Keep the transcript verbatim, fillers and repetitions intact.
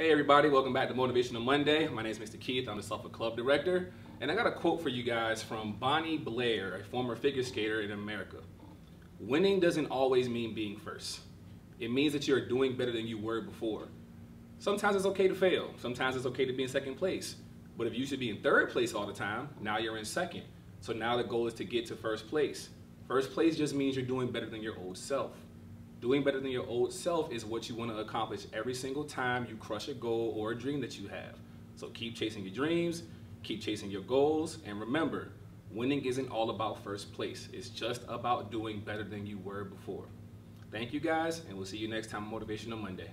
Hey everybody, welcome back to Motivational Monday. My name is Mister Keith, I'm the Suffolk Club director, and I got a quote for you guys from Bonnie Blair, a former figure skater in America. Winning doesn't always mean being first. It means that you're doing better than you were before. Sometimes it's okay to fail, sometimes it's okay to be in second place, but if you should be in third place all the time, now you're in second. So now the goal is to get to first place. First place just means you're doing better than your old self. Doing better than your old self is what you want to accomplish every single time you crush a goal or a dream that you have. So keep chasing your dreams, keep chasing your goals, and remember, winning isn't all about first place. It's just about doing better than you were before. Thank you guys, and we'll see you next time on Motivational Monday.